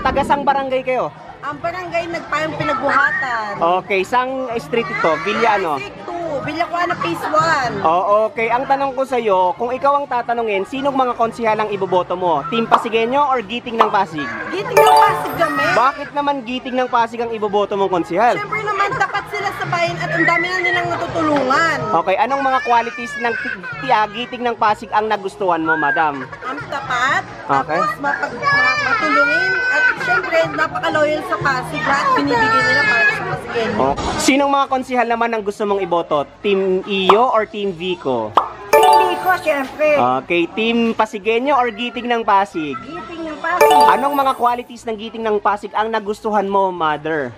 Tagasang barangay kayo? Ang barangay Nagpayong Pinagbuhatan. Okay, sang street ito? Villa ano? Villacuana Phase 1. Oh, okay. Ang tanong ko sa iyo, kung ikaw ang tatanungin, sinong mga konsehalang iboboto mo? Team Pasigueño or Giting ng Pasig? Giting ng Pasig kami. Bakit naman Giting ng Pasig ang iboboto mong konsehal? Siyempre naman tapat sila sa bayan at ang dami na nilang natutulungan. Okay, anong mga qualities ng Giting ng Pasig ang nagustuhan mo, madam? Ang tapat, okay. Tapos matulungin at siyempre napaka-loyal sa Pasig at binibigyan nila para sa Pasigueño. Okay. Sinong mga konsehal naman ang gusto mong iboto? Team Iyo or Team Vico? Team Vico, syempre. Okay, Team Pasigueño or Giting ng Pasig? Giting ng Pasig. Anong mga qualities ng Giting ng Pasig ang nagustuhan mo, mother?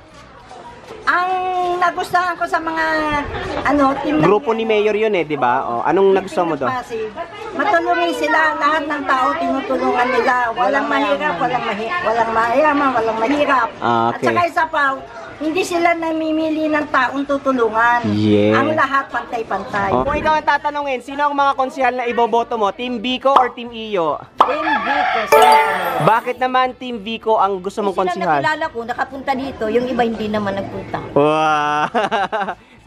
Ang nagustuhan ko sa mga team grupo ni Mayor yun eh, di ba? Oh, anong nagustuhan mo doon? Matulungin sila, lahat ng tao tinutulungan nila. Walang mahirap, walang mayaman, walang mahirap. Okay. At saka isa pa, hindi sila namimili ng taong tutulungan. Yes. Ang lahat pantay-pantay. Okay. Kung ikaw ang tatanungin, sino ang mga konsehal na iboboto mo? Team Vico or Team Iyo? Team Vico, siyempre. Bakit naman Team Vico ang gusto mong konsehal? Sila nakilala ko, nakapunta dito. Yung iba hindi naman nagpunta. Wow.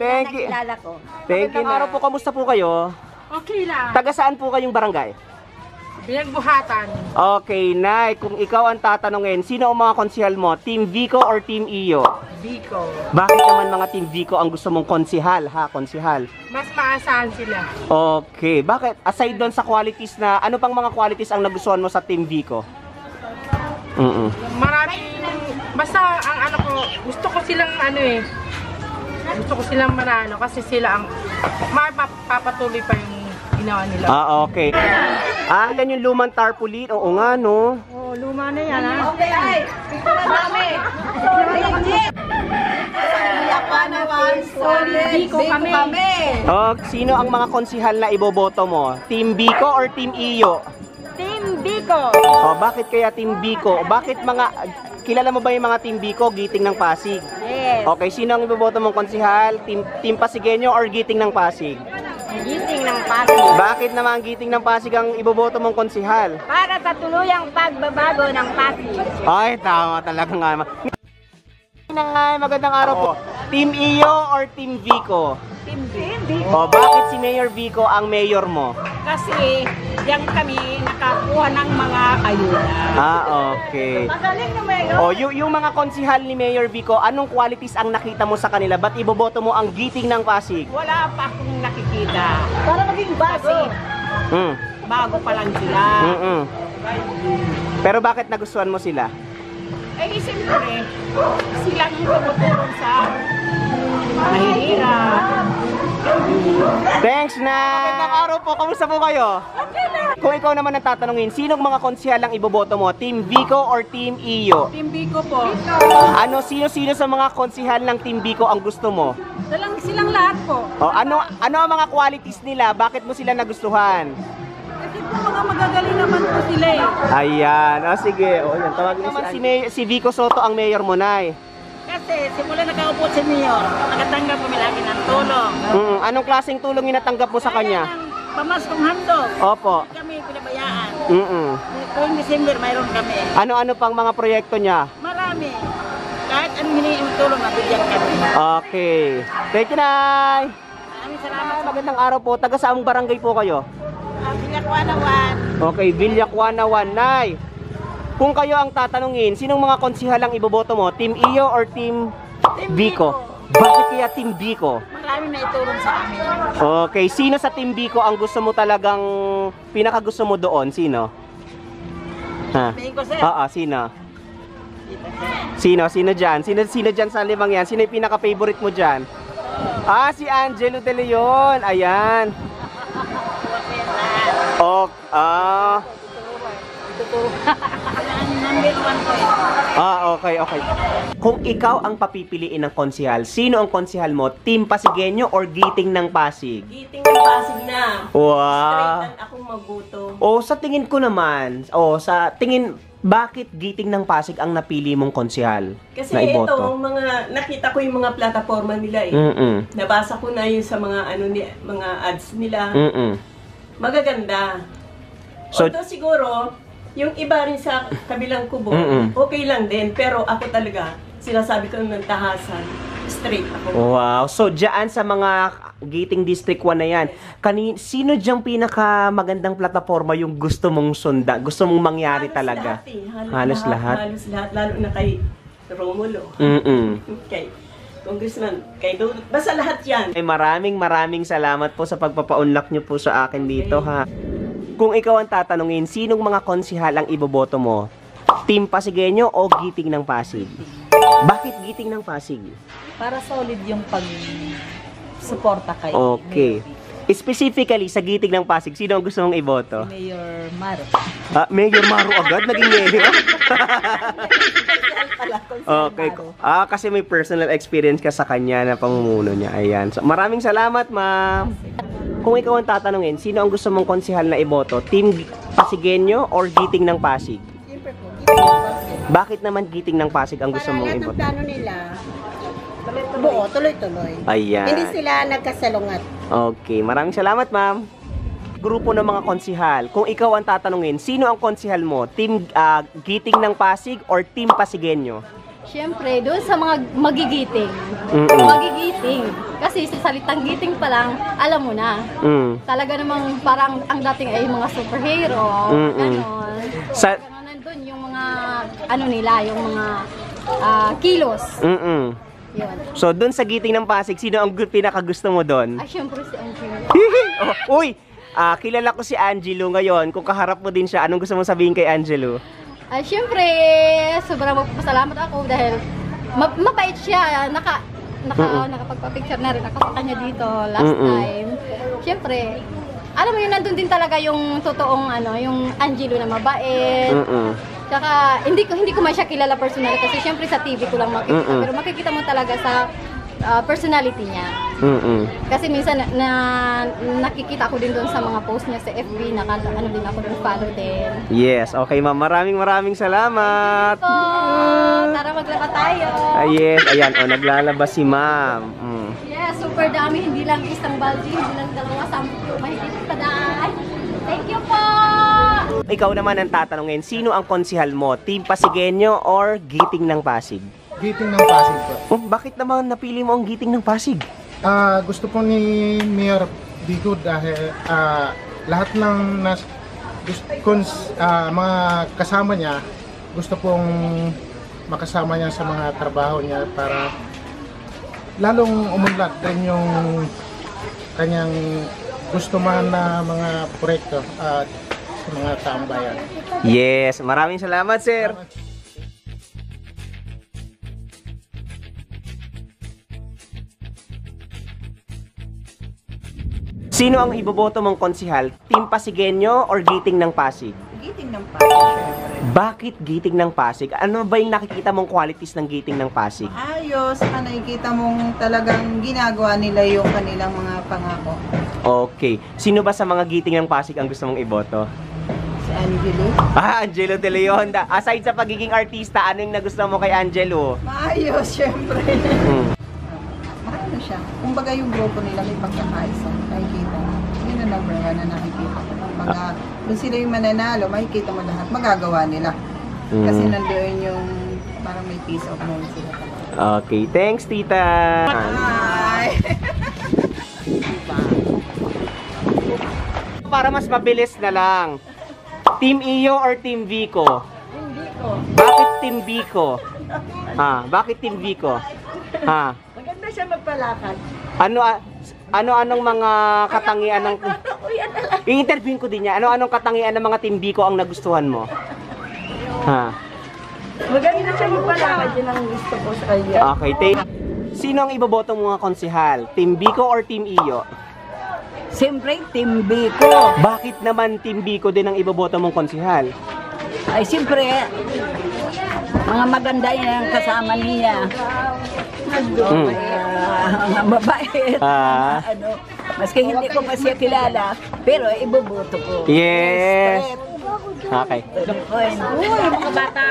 Thank you. Nakilala ko. Thank you. Araw po, kamusta po kayo? Okay lang. Taga saan po kayong barangay? Pinagbuhatan. Okay, Nay, kung ikaw ang tatanungin, sino ang mga konsehal mo? Team Vico or Team Iyo? Vico. Bakit naman mga Team Vico ang gusto mong konsehal, ha? Konsehal. Mas maasahan sila. Okay, bakit? Aside doon sa qualities na, ano pang mga qualities ang nagustuhan mo sa Team Vico? Maraming, basta ang ano ko, gusto ko silang gusto ko silang manalo kasi sila ang mapapatuloy pa yung ginawa nila. Okay. Ah, yan yung lumang tarpaulin. Oo nga, no? Oo, luma na yan, ha? Okay, ay! Ito na kami! Vico kami! Sino ang mga konsehal na iboboto mo? Team Vico or Team Iyo? Team Vico! Bakit kaya Team Vico? Bakit mga... Kilala mo ba yung mga Team Vico, Giting ng Pasig? Yes. Okay, sino ang iboboto mong konsehal? Team Pasigueño or Giting ng Pasig? Giting ng Pasig. Bakit naman Giting ng Pasig ang iboboto mong konsehal? Para sa tuluyang pagbabago ng Pasig. Ay, tama talaga nga. Magandang araw po. Team Iyo or Team Vico? Team Vico. Bakit si Mayor Vico ang mayor mo? Kasi diyan kami nakakuha ng mga ayuda. Okay. Magaling na mayor. Yung mga konsehal ni Mayor Vico, anong qualities ang nakita mo sa kanila? Ba't iboboto mo ang Giting ng Pasig? Wala pa akong nakikita. Para maging bago. Bago pa lang sila. Pero bakit nagustuhan mo sila? Eh, siyempre, silang tumutulong sa mahirap. Thanks, na! Magandang araw po, kamusta po kayo? Okay na! Kung ikaw naman ang tatanungin, sinong mga konsehal ang iboboto mo? Team Vico or Team Iyo? Team Vico po. Sino-sino sa mga konsehal ng Team Vico ang gusto mo? Silang lahat po. Ano ang mga qualities nila? Bakit mo sila nagustuhan? Kasi po mga magagaling naman po sila eh. Ayan, sige. Tawagin naman si Vico Sotto ang mayor mo, Nay. Kasi simula nakaupo si Mayor, nakatanggap kami lagi ng tulong. Anong klaseng tulong yung natanggap mo sa kanya? Pamaskong handog. Opo. Hindi kami pinabayaan. Kung December mayroon kami. Ano-ano pang mga proyekto niya? Marami. Kahit anong hinihingi tulong, nabigyan kami. Okay. Thank you, Nay. Maraming salamat. Magandang araw po. Taga saang barangay po kayo? Villacuana 1. Okay, Villacuana 1, Nay. Kung kayo ang tatanungin, sinong mga konsehal ang iboboto mo? Team Iyo or Team Vico? Bakit kaya Team Vico? Maraming naitulong sa amin. Okay, sino sa Team Vico ang gusto mo talagang pinakagusto mo doon? Sino? Vico, sir. Sino? Sino dyan? Sino dyan sa limang yan? Sino yung pinaka-favorite mo dyan? Si Angelo de Leon. Ayan. Okay. Kung ikaw ang papipiliin ng konsehal, sino ang konsehal mo? Team Pasigueño or Giting ng Pasig? Giting ng Pasig na. Wow. Straight lang akong magutom. Sa tingin ko naman, sa tingin, bakit Giting ng Pasig ang napili mong konsehal na iboto? Kasi ito, nakita ko yung mga plataforma nila eh. Nabasa ko na yun sa mga ads nila. Magaganda. Although siguro, Yung iba rin sa kabilang kubo, okay lang din. Pero ako talaga, sinasabi ko ng tahasan, straight ako. Wow. So, dyan sa mga Giting District 1 na yan, sino dyan pinakamagandang plataforma yung gusto mong sundan? Gusto mong mangyari halos talaga? Lahat, eh. Halos lahat. Lalo na kay Romulo. Okay. Congressman, kay Dodo. Basta lahat yan. Ay, maraming salamat po sa pagpapaunlak nyo po sa akin dito, ha. Kung ikaw ang tatanungin, sinong mga konsihal ang iboboto mo? Team Pasigueño o Giting ng Pasig? Bakit Giting ng Pasig? Para solid yung pag-suporta kay Mayor. Specifically, sa Giting ng Pasig, sino ang gusto mong iboto? Mayor Maro. Ah, Mayor Maro agad? Naging mayor? Okay. Ah, kasi may personal experience ka sa kanya na pamumuno niya. Ayan. So, maraming salamat, ma'am. Kung ikaw ang tatanungin, sino ang gusto mong konsihal na iboto? Team Pasigueño or Giting ng Pasig? Siyempre po, Giting ng Pasig. Bakit naman Giting ng Pasig ang gusto mong iboto? Para lahat ng plano nila, buo, tuloy-tuloy. Ayan. Hindi sila nagkasalungat. Okay, maraming salamat, ma'am. Grupo ng mga konsihal, kung ikaw ang tatanungin, sino ang konsihal mo? Team Giting ng Pasig or Team Pasigueño? Siyempre, doon sa mga magigiting. Magigiting. Kasi sa salitang giting pa lang, alam mo na. Talaga namang parang ang dating ay mga superhero. Ganon. Sa ganon, nandun yung mga, ano nila, yung mga kilos. Yun. So, doon sa Giting ng Pasig, sino ang pinakagusto mo doon? Ah, siyempre si Angelo. Kilala ko si Angelo ngayon. Kung kaharap mo din siya, anong gusto mong sabihin kay Angelo? Ah, siyempre, sobrang magpapasalamat ako dahil mabait siya. Nakapagpa-picture na rin ako sa kanya dito last time. Siyempre, alam mo yun, nandun din talaga yung totoong ano, yung Angelo na mabait. Tsaka, hindi ko man siya kilala personal kasi siyempre sa TV ko lang makikita. Pero makikita mo talaga sa personality niya. Kasi minsan nakikita ko din doon sa mga post niya sa FB. Ano din ako doon, follow din. Yes, okay ma'am. Maraming salamat. Tara maglaba tayo. Yes, ayan. O, naglalaba si ma'am. Yes, super dami. Hindi lang isang balde, hindi lang dalawa, sampu. Mahigit pa dahil. Thank you po! Ikaw naman ang tatanungin, sino ang konsihal mo? Team Pasigueño or Giting ng Pasig? Giting ng Pasig po. Oh, bakit naman napili mo ang Giting ng Pasig? Gusto po ni Mayor Vico dahil lahat ng mga kasama niya, gusto pong makasama niya sa mga trabaho niya para lalong umunlad din yung kanyang gusto man na mga proyekto at mga tambayan. Yes, maraming salamat, sir. Sino ang iboboto mong konsihal? Team Pasigueño or Giting ng Pasig? Giting ng Pasig, syempre. Bakit Giting ng Pasig? Ano ba yung nakikita mong qualities ng Giting ng Pasig? Ayos, nakikita mong talagang ginagawa nila yung kanilang mga pangako. Okay. Sino ba sa mga Giting ng Pasig ang gusto mong iboto? Si Angelo. Ah, Angelo de Leon. Aside sa pagiging artista, ano yung nagustuhan mo kay Angelo? Maayos, syempre. Maano siya. Kumbaga yung grupo nila may pagkakaisa. Nakikita. Yun ang number one na nakikita ko. Kung sila yung mananalo, makikita mo lahat. Magagawa nila. Kasi nandoon yung parang may piece of mind sila. Okay. Thanks, tita. Bye. Para mas mabilis na lang. Team Iyo or Team Vico? Team Vico. Bakit Team Vico? Bakit Team Vico? Maganda siya magpalakad. Anong mga katangian ng... I-interviewin ko din niya. Anong katangian ng mga Team Vico ang nagustuhan mo? Maganda siya magpalakad. Yun ang gusto ko sa kanya. Okay, sino ang iboboto mga konsihal? Team Vico or Team Iyo? Siyempre, Team Vico. Bakit naman Team Vico din ang iboboto mong konsihal? Ay, siyempre, mga maganda yan ang kasama niya. Ang mabait. Maski hindi ko pa siya kilala, pero iboboto ko. Yes. Okay. Uy, mga bata.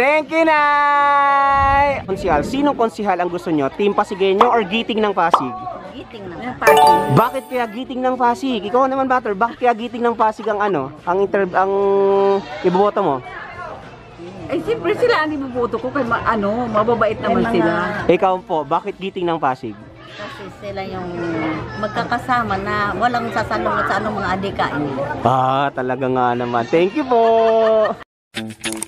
Thank you, Nay! Konsihal, sinong konsihal ang gusto nyo? Team Pasigueño or Giting ng Pasig? Giting ng Pasig. Bakit kaya Giting ng Pasig? Ikaw naman, Butter, bakit kaya Giting ng Pasig ang ano? Ang iboboto mo? Eh, siyempre sila ang iboboto ko. Kaya ano, mababait naman sila. Ikaw po, bakit Giting ng Pasig? Kasi sila yung magkakasama na walang sasalungat sa anong mga adikain nila. Ah, talaga nga naman. Thank you po!